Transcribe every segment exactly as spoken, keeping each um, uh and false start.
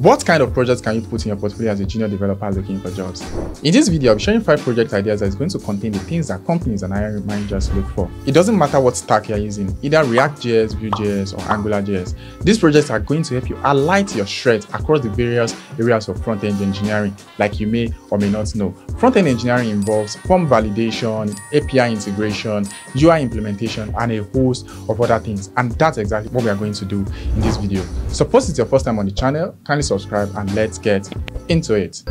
What kind of projects can you put in your portfolio as a junior developer looking for jobs? In this video, I'm sharing five project ideas that is going to contain the things that companies and hiring managers look for. It doesn't matter what stack you're using, either React J S, Vue J S, or Angular J S. These projects are going to help you highlight your strengths across the various areas of front-end engineering, like you may or may not know. Front-end engineering involves form validation, A P I integration, U I implementation, and a host of other things. And that's exactly what we are going to do in this video. Suppose it's your first time on the channel, kindly subscribe and let's get into it.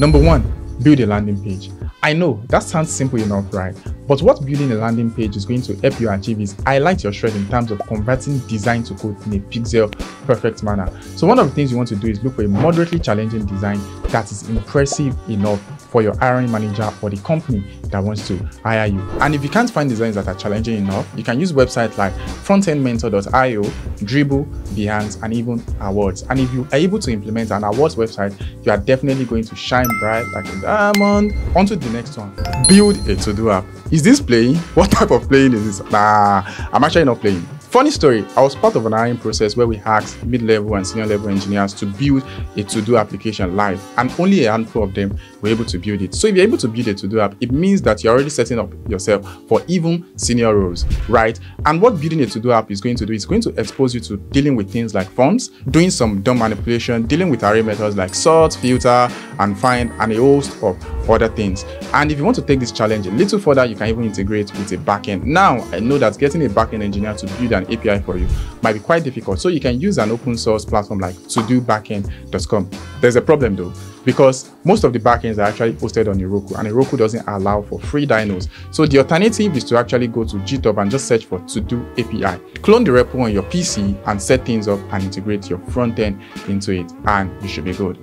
Number one, build a landing page. I know that sounds simple enough, right? But what building a landing page is going to help you achieve is highlight your strength in terms of converting design to code in a pixel perfect manner. So one of the things you want to do is look for a moderately challenging design that is impressive enough for your hiring manager or the company that wants to hire you. And if you can't find designs that are challenging enough, you can use websites like frontend mentor dot i o, Dribble, Behance, and even awards. And if you are able to implement an awards website, you are definitely going to shine bright like a diamond. On to the next one. Build a to-do app. Is this playing? What type of playing is this? Nah, I'm actually not playing. Funny story, I was part of an hiring process where we asked mid-level and senior-level engineers to build a to-do application live, and only a handful of them were able to build it. So if you're able to build a to-do app, it means that you're already setting up yourself for even senior roles, right? And what building a to-do app is going to do is going to expose you to dealing with things like fonts, doing some D O M manipulation, dealing with array methods like sort, filter, and find, and a host of other things. And if you want to take this challenge a little further, you can even integrate with a backend. Now, I know that getting a backend engineer to build an A P I for you might be quite difficult, so you can use an open source platform like Todo Backend dot com. There's a problem though, because most of the backends are actually hosted on Heroku, and Heroku doesn't allow for free dynos. So the alternative is to actually go to GitHub and just search for To-Do A P I. Clone the repo on your P C and set things up and integrate your front end into it, and you should be good.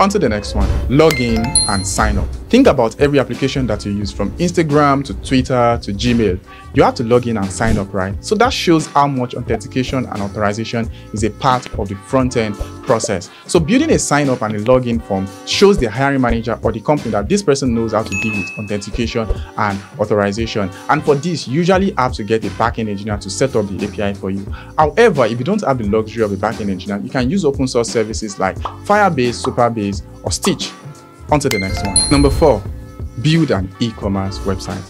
On to the next one, log in and sign up. Think about every application that you use, from Instagram to Twitter to Gmail. You have to log in and sign up, right? So that shows how much authentication and authorization is a part of the front-end process. So building a sign-up and a login form shows the hiring manager or the company that this person knows how to deal with authentication and authorization. And for this, you usually have to get a backend engineer to set up the A P I for you. However, if you don't have the luxury of a backend engineer, you can use open source services like Firebase, Superbase, or Stitch. On to the next one. Number four, build an e-commerce website.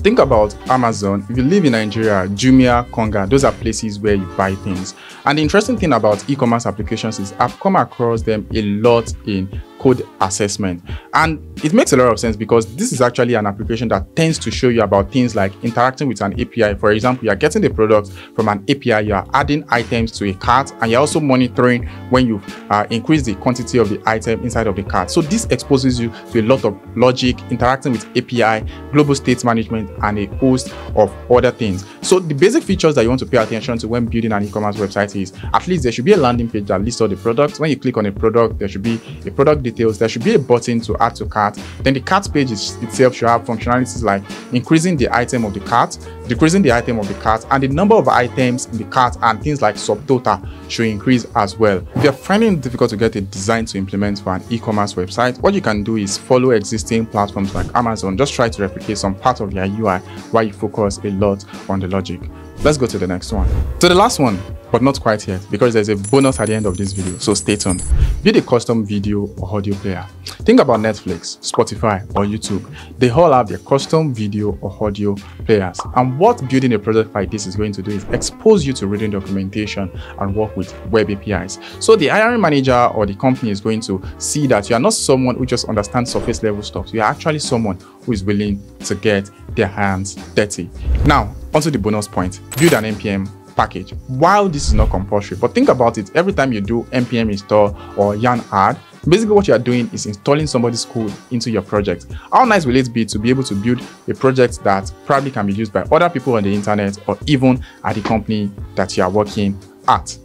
Think about Amazon. If you live in Nigeria, Jumia, Konga, those are places where you buy things. And the interesting thing about e-commerce applications is I've come across them a lot in code assessment, and it makes a lot of sense because this is actually an application that tends to show you about things like interacting with an A P I. For example, you're getting the product from an A P I, you're adding items to a cart, and you're also monitoring when you uh, increase the quantity of the item inside of the cart. So this exposes you to a lot of logic, interacting with A P I, global state management, and a host of other things. So the basic features that you want to pay attention to when building an e-commerce website is, at least there should be a landing page that lists all the products. When you click on a product, there should be a product details, there should be a button to add to cart. Then the cart page is, itself should have functionalities like increasing the item of the cart, decreasing the item of the cart, and the number of items in the cart, and things like subtotal should increase as well. If you're finding it difficult to get a design to implement for an e-commerce website, what you can do is follow existing platforms like Amazon. Just try to replicate some part of their U I while you focus a lot on the logic. Let's go to the next one. So the last one, but not quite yet, because there's a bonus at the end of this video, so stay tuned. Build a custom video or audio player. Think about Netflix, Spotify, or YouTube. They all have their custom video or audio players. And what building a project like this is going to do is expose you to reading documentation and work with web A P Is. So the hiring manager or the company is going to see that you are not someone who just understands surface level stuff. You are actually someone who is willing to get their hands dirty. Now, onto the bonus point, build an N P M package. While this is not compulsory, but think about it, every time you do N P M install or yarn add, basically what you are doing is installing somebody's code into your project. How nice will it be to be able to build a project that probably can be used by other people on the internet or even at the company that you are working at?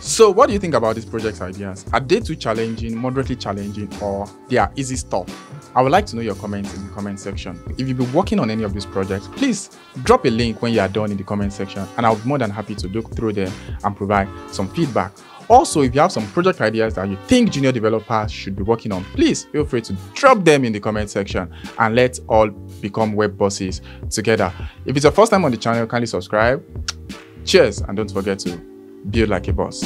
So what do you think about these project ideas? Are they too challenging, moderately challenging, or they are easy stuff? I would like to know your comments in the comment section. If you've been working on any of these projects, please drop a link when you are done in the comment section, and I'll be more than happy to look through them and provide some feedback. Also, if you have some project ideas that you think junior developers should be working on, please feel free to drop them in the comment section, and let's all become web bosses together. If it's your first time on the channel, kindly subscribe. Cheers, and don't forget to build like a boss.